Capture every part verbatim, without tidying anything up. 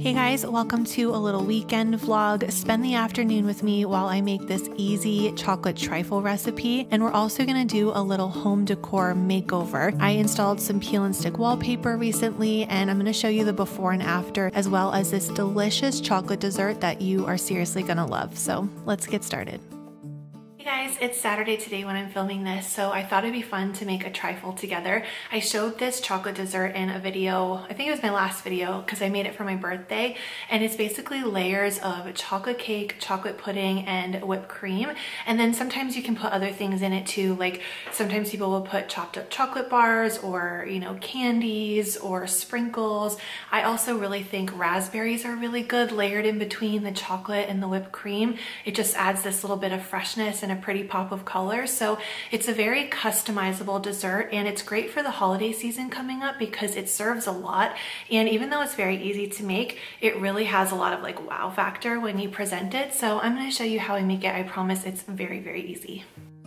Hey guys, welcome to a little weekend vlog. Spend the afternoon with me while I make this easy chocolate trifle recipe, and we're also gonna do a little home decor makeover. I installed some peel and stick wallpaper recently, and I'm gonna show you the before and after, as well as this delicious chocolate dessert that you are seriously gonna love. So let's get started. Hey guys, it's Saturday today when I'm filming this, so I thought it'd be fun to make a trifle together. I showed this chocolate dessert in a video, I think it was my last video, because I made it for my birthday, and it's basically layers of chocolate cake, chocolate pudding, and whipped cream. And then sometimes you can put other things in it too, like sometimes people will put chopped up chocolate bars or, you know, candies or sprinkles. I also really think raspberries are really good layered in between the chocolate and the whipped cream. It just adds this little bit of freshness and a pretty pop of color. So it's a very customizable dessert, and it's great for the holiday season coming up because it serves a lot. And even though it's very easy to make, it really has a lot of like wow factor when you present it. So I'm going to show you how I make it. I promise it's very, very easy.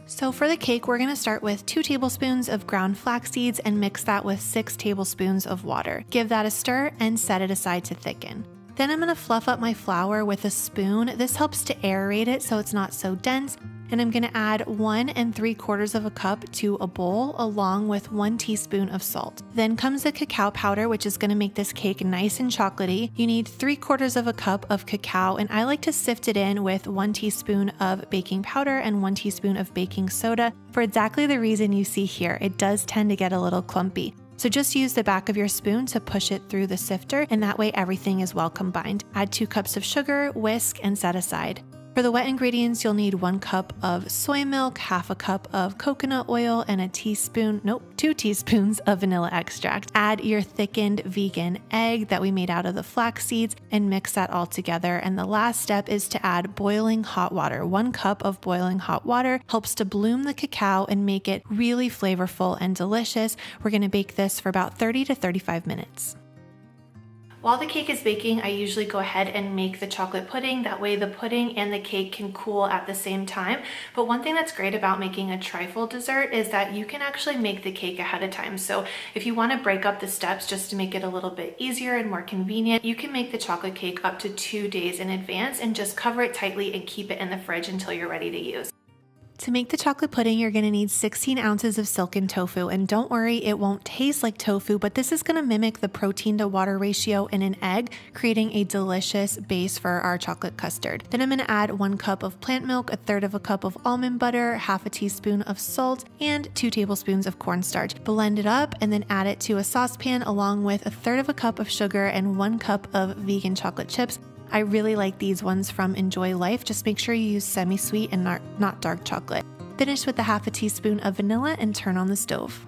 So for the cake, we're gonna start with two tablespoons of ground flax seeds and mix that with six tablespoons of water. Give that a stir and set it aside to thicken. Then I'm gonna fluff up my flour with a spoon. This helps to aerate it so it's not so dense. And I'm gonna add one and three quarters of a cup to a bowl, along with one teaspoon of salt. Then comes the cacao powder, which is gonna make this cake nice and chocolatey. You need three quarters of a cup of cacao, and I like to sift it in with one teaspoon of baking powder and one teaspoon of baking soda for exactly the reason you see here. It does tend to get a little clumpy. So just use the back of your spoon to push it through the sifter, and that way everything is well combined. Add two cups of sugar, whisk, and set aside. For the wet ingredients, you'll need one cup of soy milk, half a cup of coconut oil, and a teaspoon, nope, two teaspoons of vanilla extract. Add your thickened vegan egg that we made out of the flax seeds and mix that all together. And the last step is to add boiling hot water. One cup of boiling hot water helps to bloom the cacao and make it really flavorful and delicious. We're gonna bake this for about thirty to thirty-five minutes. While the cake is baking, I usually go ahead and make the chocolate pudding. That way the pudding and the cake can cool at the same time. But one thing that's great about making a trifle dessert is that you can actually make the cake ahead of time. So if you want to break up the steps just to make it a little bit easier and more convenient, you can make the chocolate cake up to two days in advance and just cover it tightly and keep it in the fridge until you're ready to use. To make the chocolate pudding, you're gonna need sixteen ounces of silken tofu, and don't worry, it won't taste like tofu, but this is gonna mimic the protein to water ratio in an egg, creating a delicious base for our chocolate custard. Then I'm gonna add one cup of plant milk, a third of a cup of almond butter, half a teaspoon of salt, and two tablespoons of cornstarch. Blend it up and then add it to a saucepan along with a third of a cup of sugar and one cup of vegan chocolate chips. I really like these ones from Enjoy Life. Just make sure you use semi-sweet and not, not dark chocolate. Finish with a half a teaspoon of vanilla and turn on the stove.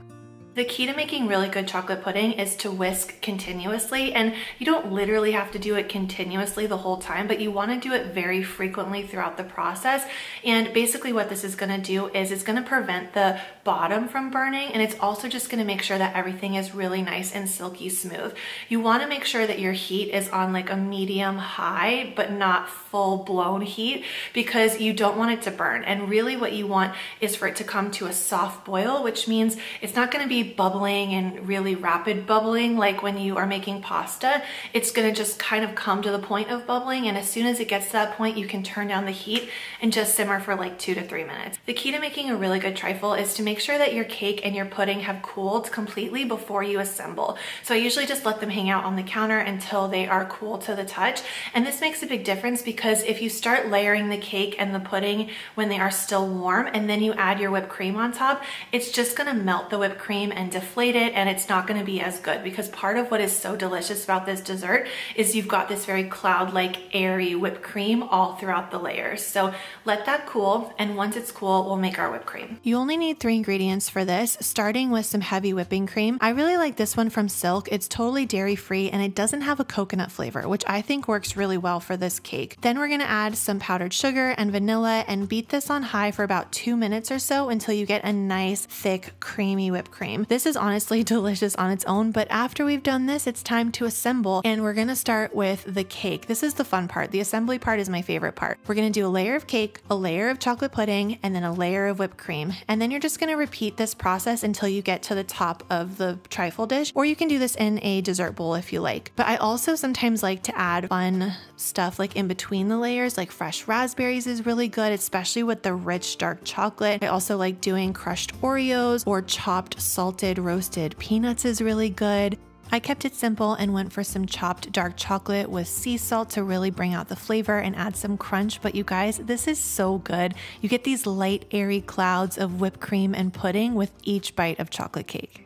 The key to making really good chocolate pudding is to whisk continuously, and you don't literally have to do it continuously the whole time, but you want to do it very frequently throughout the process. And basically what this is going to do is it's going to prevent the bottom from burning, and it's also just going to make sure that everything is really nice and silky smooth. You want to make sure that your heat is on like a medium high, but not full blown heat, because you don't want it to burn. And really what you want is for it to come to a soft boil, which means it's not going to be bubbling and really rapid bubbling like when you are making pasta. It's going to just kind of come to the point of bubbling, and as soon as it gets to that point you can turn down the heat and just simmer for like two to three minutes. The key to making a really good trifle is to make sure that your cake and your pudding have cooled completely before you assemble. So I usually just let them hang out on the counter until they are cool to the touch, and this makes a big difference because if you start layering the cake and the pudding when they are still warm and then you add your whipped cream on top, it's just going to melt the whipped cream and deflate it, and it's not going to be as good, because part of what is so delicious about this dessert is you've got this very cloud-like airy whipped cream all throughout the layers. So let that cool, and once it's cool we'll make our whipped cream. You only need three ingredients for this, starting with some heavy whipping cream. I really like this one from Silk. It's totally dairy free and it doesn't have a coconut flavor, which I think works really well for this cake. Then we're going to add some powdered sugar and vanilla and beat this on high for about two minutes or so until you get a nice thick creamy whipped cream. cream. This is honestly delicious on its own, but after we've done this, it's time to assemble, and we're gonna start with the cake. This is the fun part. The assembly part is my favorite part. We're gonna do a layer of cake, a layer of chocolate pudding, and then a layer of whipped cream. And then you're just gonna repeat this process until you get to the top of the trifle dish, or you can do this in a dessert bowl if you like. But I also sometimes like to add fun stuff like in between the layers, like fresh raspberries is really good, especially with the rich dark chocolate. I also like doing crushed Oreos or chopped salted roasted peanuts is really good. I kept it simple and went for some chopped dark chocolate with sea salt to really bring out the flavor and add some crunch. But you guys, this is so good. You get these light, airy clouds of whipped cream and pudding with each bite of chocolate cake.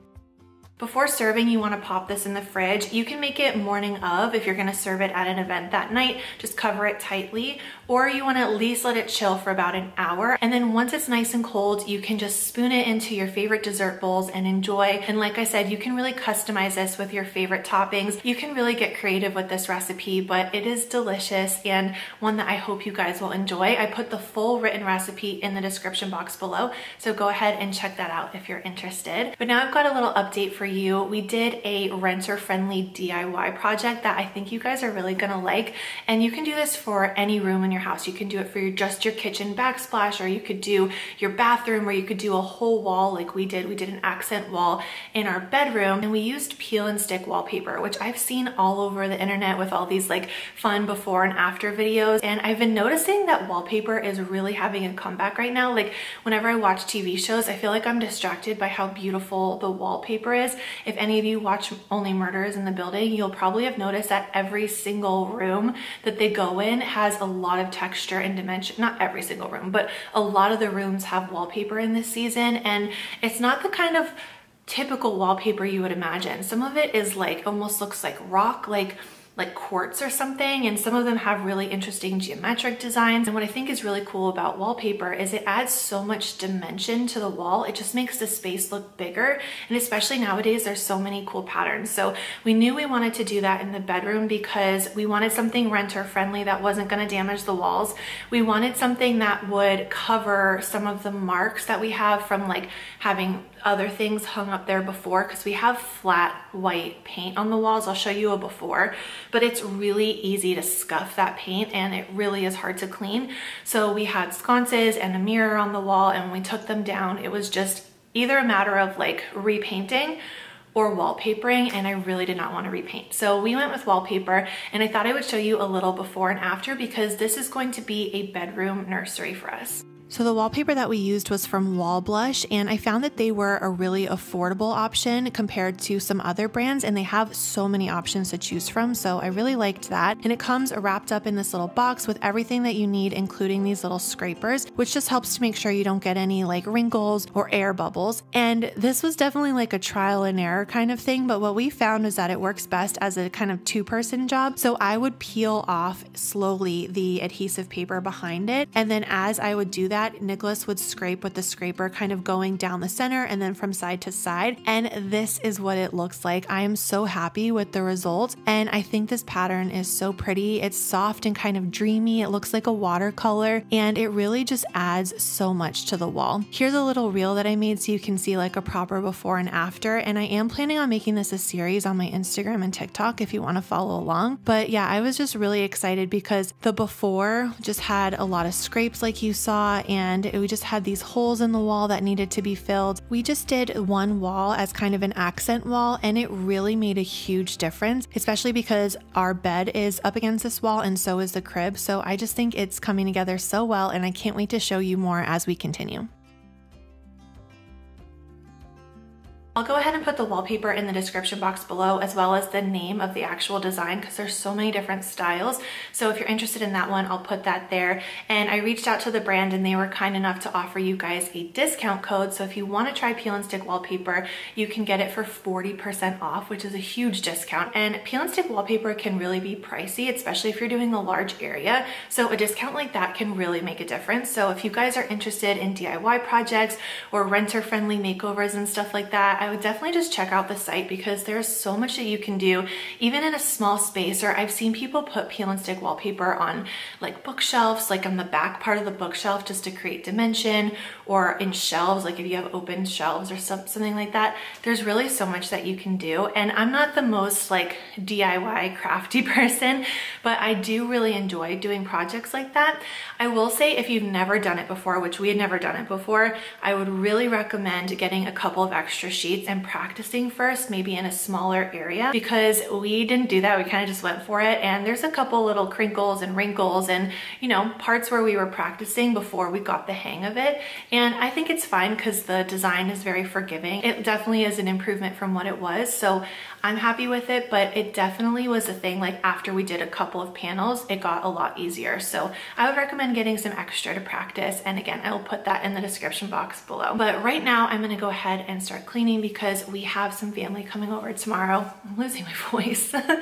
Before serving, you want to pop this in the fridge. You can make it morning of if you're going to serve it at an event that night, just cover it tightly, or you want to at least let it chill for about an hour. And then once it's nice and cold, you can just spoon it into your favorite dessert bowls and enjoy. And like I said, you can really customize this with your favorite toppings. You can really get creative with this recipe, but it is delicious and one that I hope you guys will enjoy. I put the full written recipe in the description box below, so go ahead and check that out if you're interested. But now I've got a little update for you. We did a renter-friendly D I Y project that I think you guys are really gonna like, and you can do this for any room in your house. You can do it for your, just your kitchen backsplash, or you could do your bathroom, or you could do a whole wall like we did. We did an accent wall in our bedroom, and we used peel and stick wallpaper, which I've seen all over the internet with all these like fun before and after videos. And I've been noticing that wallpaper is really having a comeback right now. Like whenever I watch T V shows, I feel like I'm distracted by how beautiful the wallpaper is. If any of you watch Only Murders in the Building, you'll probably have noticed that every single room that they go in has a lot of texture and dimension. Not every single room, but a lot of the rooms have wallpaper in this season, and it's not the kind of typical wallpaper you would imagine. Some of it is like, almost looks like rock, like like quartz or something, and some of them have really interesting geometric designs. And what I think is really cool about wallpaper is it adds so much dimension to the wall. It just makes the space look bigger, and especially nowadays there's so many cool patterns. So we knew we wanted to do that in the bedroom because we wanted something renter friendly that wasn't going to damage the walls. We wanted something that would cover some of the marks that we have from like having other things hung up there before, because we have flat white paint on the walls. I'll show you a before, but it's really easy to scuff that paint and it really is hard to clean. So we had sconces and a mirror on the wall, and when we took them down, it was just either a matter of like repainting or wallpapering, and I really did not want to repaint. So we went with wallpaper, and I thought I would show you a little before and after because this is going to be a bedroom nursery for us. So the wallpaper that we used was from Wall Blush, and I found that they were a really affordable option compared to some other brands, and they have so many options to choose from, so I really liked that. And it comes wrapped up in this little box with everything that you need, including these little scrapers, which just helps to make sure you don't get any like wrinkles or air bubbles. And this was definitely like a trial and error kind of thing, but what we found is that it works best as a kind of two-person job. So I would peel off slowly the adhesive paper behind it, and then as I would do that, That, Nicholas would scrape with the scraper, kind of going down the center and then from side to side. And this is what it looks like. I am so happy with the result, and I think this pattern is so pretty. It's soft and kind of dreamy. It looks like a watercolor, and it really just adds so much to the wall. Here's a little reel that I made so you can see like a proper before and after, and I am planning on making this a series on my Instagram and TikTok if you want to follow along. But yeah, I was just really excited because the before just had a lot of scrapes like you saw, and we just had these holes in the wall that needed to be filled. We just did one wall as kind of an accent wall, and it really made a huge difference, especially because our bed is up against this wall and so is the crib. So I just think it's coming together so well, and I can't wait to show you more as we continue. I'll go ahead and put the wallpaper in the description box below, as well as the name of the actual design, because there's so many different styles. So if you're interested in that one, I'll put that there. And I reached out to the brand, and they were kind enough to offer you guys a discount code. So if you want to try Peel and Stick wallpaper, you can get it for forty percent off, which is a huge discount. And Peel and Stick wallpaper can really be pricey, especially if you're doing a large area. So a discount like that can really make a difference. So if you guys are interested in D I Y projects or renter friendly makeovers and stuff like that, I I would definitely just check out the site because there's so much that you can do even in a small space. Or I've seen people put peel and stick wallpaper on like bookshelves, like on the back part of the bookshelf just to create dimension, or in shelves, like if you have open shelves or something like that. There's really so much that you can do. And I'm not the most like D I Y crafty person, but I do really enjoy doing projects like that. I will say if you've never done it before, which we had never done it before, I would really recommend getting a couple of extra sheets and practicing first, maybe in a smaller area, because we didn't do that. We kind of just went for it. And there's a couple little crinkles and wrinkles and, you know, parts where we were practicing before we got the hang of it. And I think it's fine because the design is very forgiving. It definitely is an improvement from what it was. So I'm happy with it, but it definitely was a thing. Like after we did a couple of panels, it got a lot easier. So I would recommend getting some extra to practice. And again, I will put that in the description box below. But right now I'm going to go ahead and start cleaning because we have some family coming over tomorrow. I'm losing my voice, but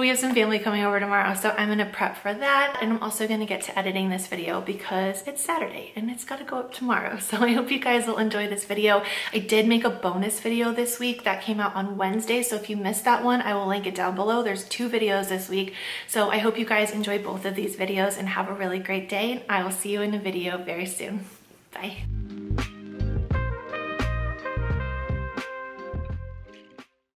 we have some family coming over tomorrow. So I'm going to prep for that. And I'm also going to get to editing this video because it's Saturday and it's got to go up tomorrow. So I hope you guys will enjoy this video. I did make a bonus video this week that came out on Wednesday. So if you missed that one, I will link it down below. There's two videos this week. So I hope you guys enjoy both of these videos and have a really great day. And I will see you in a video very soon. Bye.